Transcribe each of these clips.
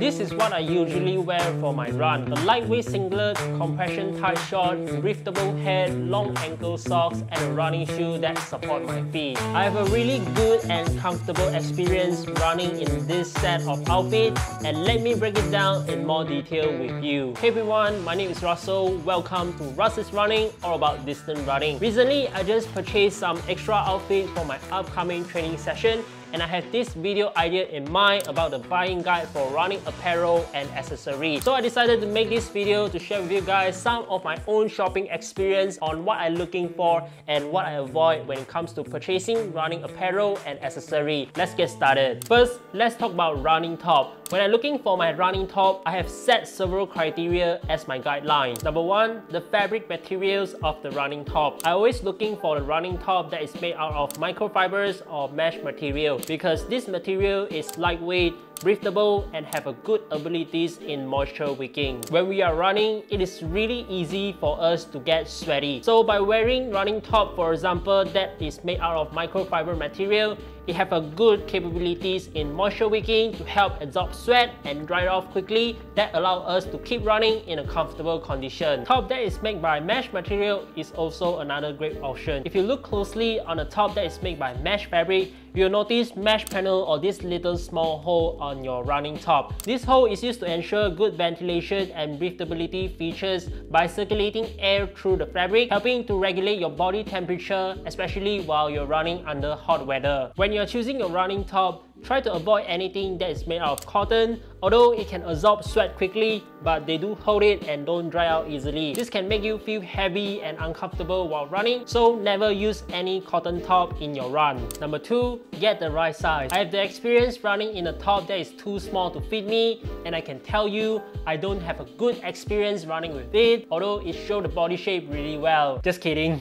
This is what I usually wear for my run. The lightweight singlet, compression tight shorts, breathable head, long ankle socks, and a running shoe that support my feet. I have a really good and comfortable experience running in this set of outfits, and let me break it down in more detail with you. Hey everyone, my name is Russell. Welcome to Russ is Running, all about distance running. Recently, I just purchased some extra outfits for my upcoming training session, and I have this video idea in mind about the buying guide for running apparel and accessories. So I decided to make this video to share with you guys some of my own shopping experience on what I'm looking for and what I avoid when it comes to purchasing running apparel and accessories. Let's get started. First, let's talk about running top. When I'm looking for my running top, I have set several criteria as my guidelines. Number one, the fabric materials of the running top. I'm always looking for the running top that is made out of microfibers or mesh material, because this material is lightweight, breathable, and have a good abilities in moisture wicking. When we are running, it is really easy for us to get sweaty. So by wearing running top, for example, that is made out of microfiber material, it have a good capabilities in moisture wicking to help absorb sweat and dry off quickly, that allow us to keep running in a comfortable condition. Top that is made by mesh material is also another great option. If you look closely on the top that is made by mesh fabric, you'll notice mesh panel or this little small hole on your running top. This hole is used to ensure good ventilation and breathability features by circulating air through the fabric, helping to regulate your body temperature, especially while you're running under hot weather. When you're choosing your running top, try to avoid anything that is made out of cotton, although it can absorb sweat quickly, but they do hold it and don't dry out easily. This can make you feel heavy and uncomfortable while running, so never use any cotton top in your run. Number two, get the right size. I have the experience running in a top that is too small to fit me, and I can tell you, I don't have a good experience running with it, although it shows the body shape really well. Just kidding.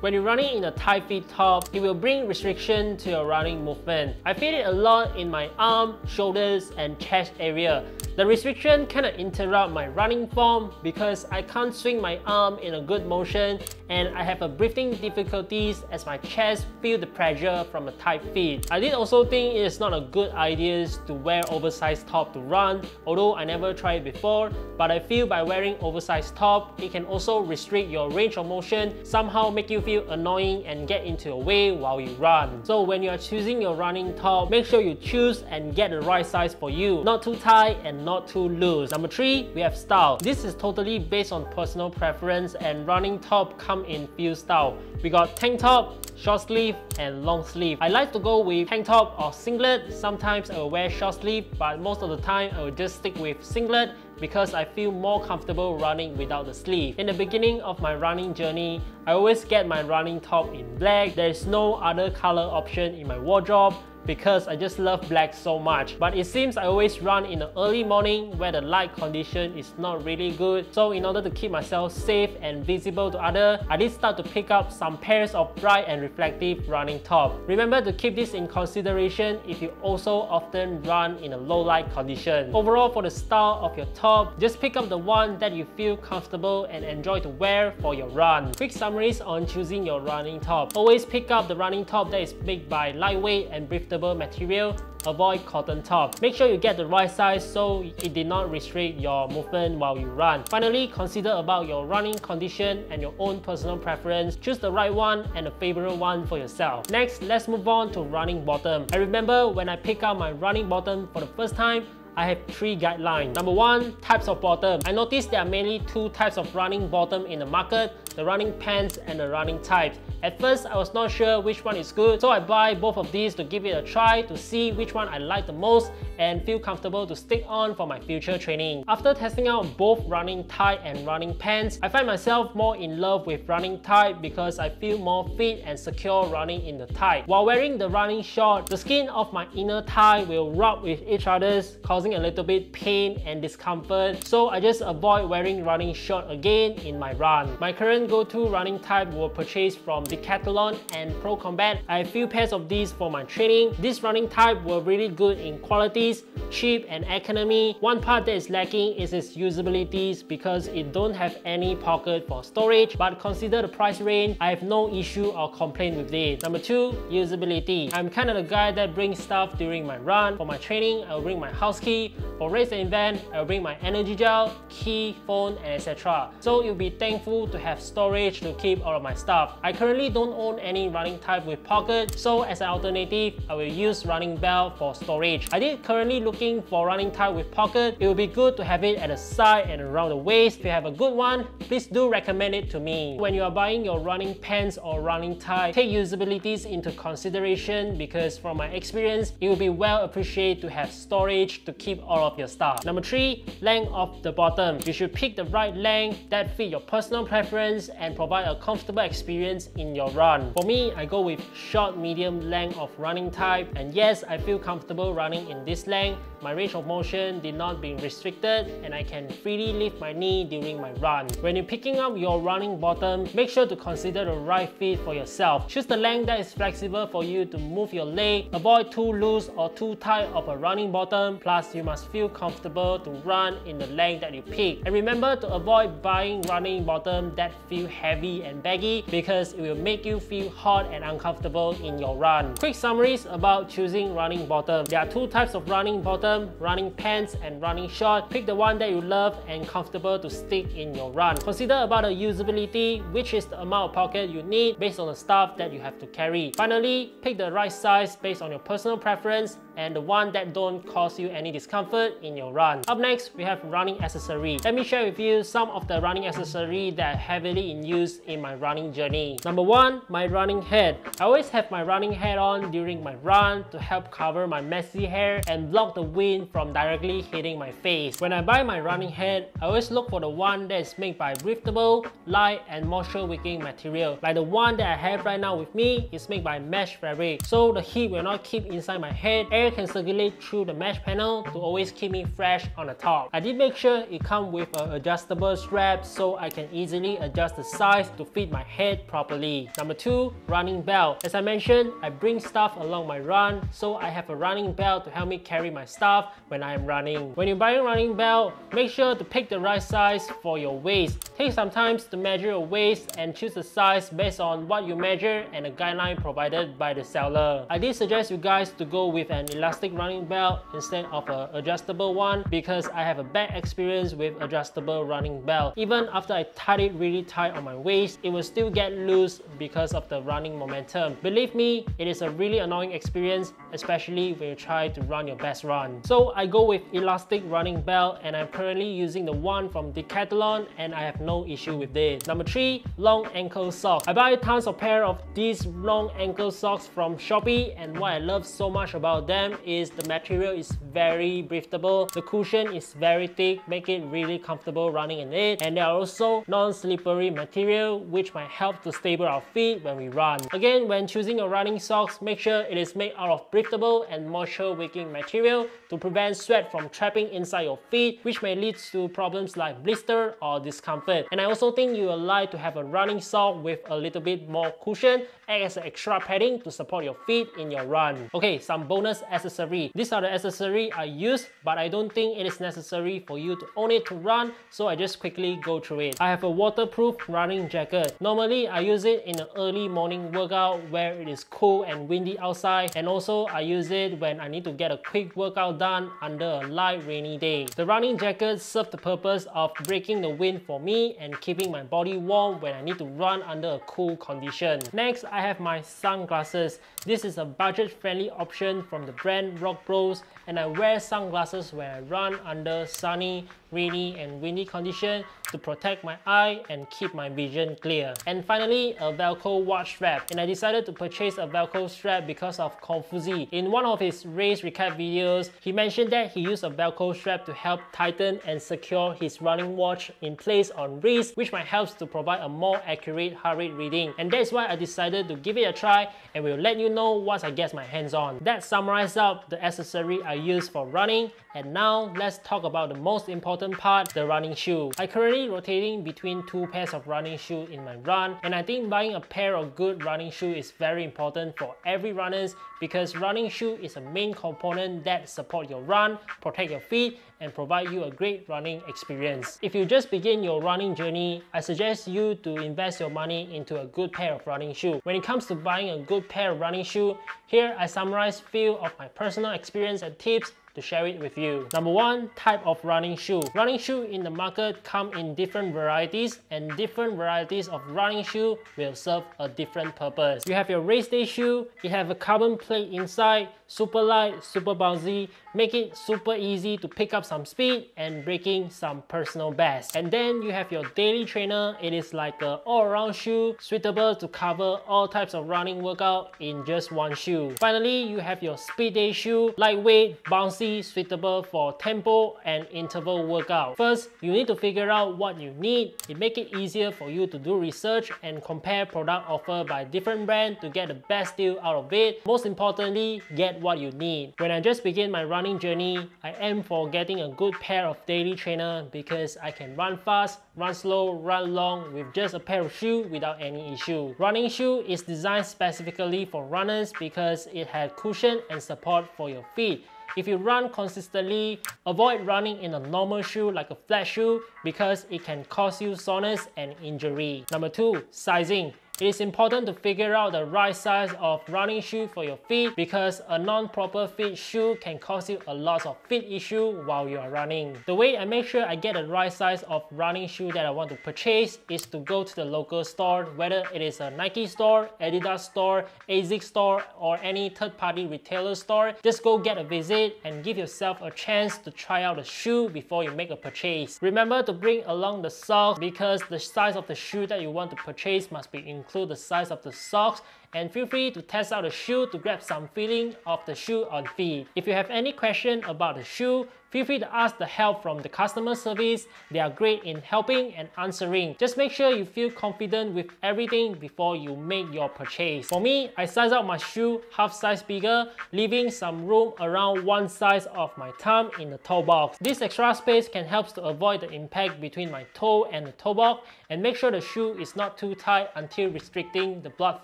When you're running in a tight fit top, it will bring restriction to your running movement. I feel it a lot in my arm, shoulders, and chest area. The restriction kind of interrupt my running form because I can't swing my arm in a good motion, and I have a breathing difficulties as my chest feel the pressure from a tight fit. I did also think it is not a good idea to wear oversized top to run, although I never tried it before, but I feel by wearing oversized top, it can also restrict your range of motion, somehow make you feel annoying and get into your way while you run. So when you are choosing your running top, make sure you choose and get the right size for you, not too tight and not too loose. Number three, we have style. This is totally based on personal preference, and running top come in few style. We got tank top, short sleeve, and long sleeve. I like to go with tank top or singlet. Sometimes I will wear short sleeve, but most of the time I will just stick with singlet because I feel more comfortable running without the sleeve. In the beginning of my running journey, I always get my running top in black. There is no other color option in my wardrobe because I just love black so much. But it seems I always run in the early morning where the light condition is not really good. So in order to keep myself safe and visible to others, I did start to pick up some pairs of bright and reflective running top. Remember to keep this in consideration if you also often run in a low light condition. Overall, for the style of your top, just pick up the one that you feel comfortable and enjoy to wear for your run. Quick summaries on choosing your running top. Always pick up the running top that is made by lightweight and breathable material. Avoid cotton top. Make sure you get the right size so it did not restrict your movement while you run. Finally, consider about your running condition and your own personal preference. Choose the right one and a favorite one for yourself. Next, let's move on to running bottom. I remember when I picked up my running bottom for the first time, I have three guidelines. Number one, types of bottom. I noticed there are mainly two types of running bottom in the market, the running pants and the running tights. At first, I was not sure which one is good, so I buy both of these to give it a try to see which one I like the most and feel comfortable to stick on for my future training. After testing out both running tight and running pants, I find myself more in love with running tight because I feel more fit and secure running in the tight. While wearing the running short, the skin of my inner thigh will rub with each other's, causing a little bit pain and discomfort, so I just avoid wearing running short again in my run. My current go-to running type were purchased from Decathlon and Pro Combat. I have few pairs of these for my training. These running type were really good in qualities, cheap and economy. One part that is lacking is its usabilities because it don't have any pocket for storage, but consider the price range, I have no issue or complaint with it. Number 2, usability. I'm kind of the guy that brings stuff during my run. For my training, I'll bring my house key. For race and event, I'll bring my energy gel, key, phone, and etc. So you'll be thankful to have storage to keep all of my stuff. I currently don't own any running type with pocket, so as an alternative, I will use running belt for storage. I did currently looking for running type with pocket. It will be good to have it at the side and around the waist. If you have a good one, please do recommend it to me. When you are buying your running pants or running tie, take usabilities into consideration because from my experience, it will be well appreciated to have storage to keep all of your stuff. Number 3, length of the bottom. You should pick the right length that fit your personal preference and provide a comfortable experience in your run. For me, I go with short, medium length of running type, and yes, I feel comfortable running in this length. My range of motion did not be restricted and I can freely lift my knee during my run. When you're picking up your running bottom, make sure to consider the right fit for yourself. Choose the length that is flexible for you to move your leg. Avoid too loose or too tight of a running bottom. Plus, you must feel comfortable to run in the length that you pick. And remember to avoid buying running bottom that feel heavy and baggy because it will make you feel hot and uncomfortable in your run. Quick summaries about choosing running bottom. There are 2 types of running bottom, running pants and running short. Pick the one that you love and comfortable to stick in your run. Consider about the usability, which is the amount of pocket you need based on the stuff that you have to carry. Finally, pick the right size based on your personal preference and the one that don't cause you any discomfort in your run. Up next, we have running accessory. Let me share with you some of the running accessory that are heavily in use in my running journey. Number 1, my running hat. I always have my running hat on during my run to help cover my messy hair and block the wind from directly hitting my face. When I buy my running hat, I always look for the one that is made by breathable, light and moisture wicking material. Like the one that I have right now with me is made by mesh fabric, so the heat will not keep inside my head. Air can circulate through the mesh panel to always keep me fresh on the top. I did make sure it comes with an adjustable strap so I can easily adjust the size to fit my head properly. Number 2, running belt. As I mentioned, I bring stuff along my run, so I have a running belt to help me carry my stuff when I am running. When you're buying a running belt, make sure to pick the right size for your waist. Take some time to measure your waist and choose the size based on what you measure and a guideline provided by the seller. I did suggest you guys to go with an elastic running belt instead of an adjustable one because I have a bad experience with adjustable running belt. Even after I tied it really tight on my waist, it will still get loose because of the running momentum. Believe me, it is a really annoying experience, especially when you try to run your best run. So I go with elastic running belt and I'm currently using the one from Decathlon and I have no issue with it. Number 3, long ankle socks. I buy tons of pair of these long ankle socks from Shopee, and what I love so much about them is the material is very breathable, the cushion is very thick, make it really comfortable running in it, and they are also non-slippery material which might help to stable our feet when we run. Again, when choosing your running socks, make sure it is made out of breathable and moisture wicking material to prevent sweat from trapping inside your feet, which may lead to problems like blister or discomfort. And I also think you will like to have a running sock with a little bit more cushion, act as an extra padding to support your feet in your run. Okay, some bonus accessory. These are the accessory I use, but I don't think it is necessary for you to own it to run, so I just quickly go through it. I have a waterproof running jacket. Normally, I use it in an early morning workout where it is cool and windy outside, and also I use it when I need to get a quick workout done under a light rainy day. The running jacket serves the purpose of breaking the wind for me and keeping my body warm when I need to run under a cool condition. Next, I have my sunglasses. This is a budget-friendly option from the brand Rock Pros, and I wear sunglasses when I run under sunny, rainy and windy condition to protect my eye and keep my vision clear. And finally, a Velcro watch strap. And I decided to purchase a Velcro strap because of Confuzi. In one of his race recap videos, he mentioned that he used a Velcro strap to help tighten and secure his running watch in place on wrist, which might help to provide a more accurate heart rate reading. And that's why I decided to give it a try and will let you know once I get my hands on. That summarizes up the accessory I use for running. And now let's talk about the most important bottom part, the running shoe. I currently rotating between two pairs of running shoe in my run, and I think buying a pair of good running shoe is very important for every runners, because running shoe is a main component that support your run, protect your feet, and provide you a great running experience. If you just begin your running journey, I suggest you to invest your money into a good pair of running shoe. When it comes to buying a good pair of running shoe, here I summarize few of my personal experience and tips to share it with you. Number one, type of running shoe. Running shoe in the market come in different varieties, and different varieties of running shoe will serve a different purpose. You have your race day shoe. It have a carbon plate inside, super light, super bouncy, make it super easy to pick up some speed and breaking some personal best. And then you have your daily trainer. It is like an all-around shoe, suitable to cover all types of running workout in just one shoe. Finally, you have your speed day shoe, lightweight, bouncy, suitable for tempo and interval workout. First, you need to figure out what you need. It makes it easier for you to do research and compare product offered by different brands to get the best deal out of it. Most importantly, get what you need. When I just begin my running journey, I aim for getting a good pair of daily trainer because I can run fast, run slow, run long with just a pair of shoes without any issue. Running shoe is designed specifically for runners because it has cushion and support for your feet. If you run consistently, avoid running in a normal shoe like a flat shoe because it can cause you soreness and injury. Number two, sizing. It is important to figure out the right size of running shoe for your feet because a non-proper fit shoe can cause you a lot of fit issue while you are running. The way I make sure I get the right size of running shoe that I want to purchase is to go to the local store, whether it is a Nike store, Adidas store, Asics store, or any third-party retailer store. Just go get a visit and give yourself a chance to try out the shoe before you make a purchase. Remember to bring along the sock because the size of the shoe that you want to purchase must be include the size of the socks, and feel free to test out the shoe to grab some feeling of the shoe on feet. If you have any question about the shoe, feel free to ask the help from the customer service. They are great in helping and answering. Just make sure you feel confident with everything before you make your purchase. For me, I size out my shoe half size bigger, leaving some room around one size of my thumb in the toe box. This extra space can help to avoid the impact between my toe and the toe box, and make sure the shoe is not too tight until restricting the blood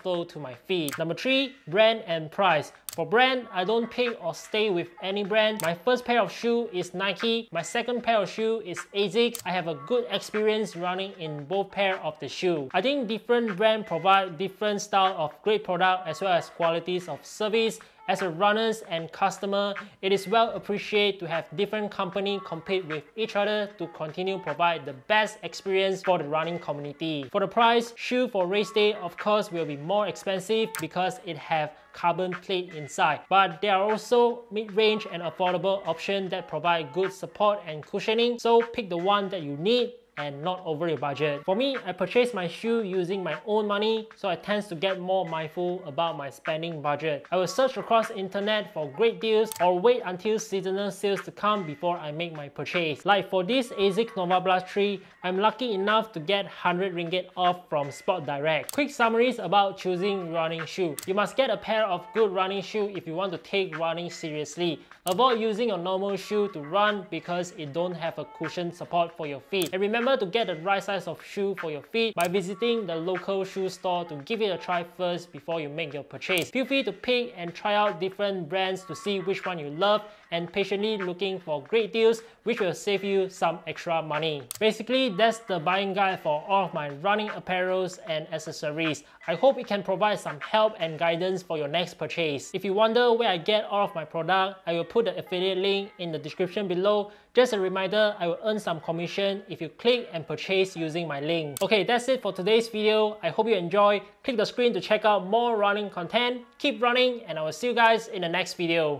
flow to my feet. Number three, brand and price. For brand, I don't pick or stay with any brand. My first pair of shoe is Nike. My second pair of shoe is Asics. I have a good experience running in both pair of the shoe. I think different brand provide different style of great product as well as qualities of service. As a runners and customer, it is well appreciated to have different company compete with each other to continue provide the best experience for the running community. For the price, shoe for race day of course will be more expensive because it have carbon plate inside, but there are also mid-range and affordable options that provide good support and cushioning, so pick the one that you need and not over your budget. For me, I purchased my shoe using my own money, so I tend to get more mindful about my spending budget. I will search across the internet for great deals or wait until seasonal sales to come before I make my purchase. Like for this Asics NovaBlast 3, I'm lucky enough to get 100 ringgit off from Spot Direct. Quick summaries about choosing running shoe. You must get a pair of good running shoe if you want to take running seriously. Avoid using a normal shoe to run because it don't have a cushion support for your feet. And remember to get the right size of shoe for your feet by visiting the local shoe store to give it a try first before you make your purchase. Feel free to pick and try out different brands to see which one you love, and patiently looking for great deals which will save you some extra money. Basically, that's the buying guide for all of my running apparels and accessories. I hope it can provide some help and guidance for your next purchase. If you wonder where I get all of my product, I will put the affiliate link in the description below. Just a reminder, I will earn some commission if you click and purchase using my link. Okay, that's it for today's video. I hope you enjoy. Click the screen to check out more running content. Keep running, and I will see you guys in the next video.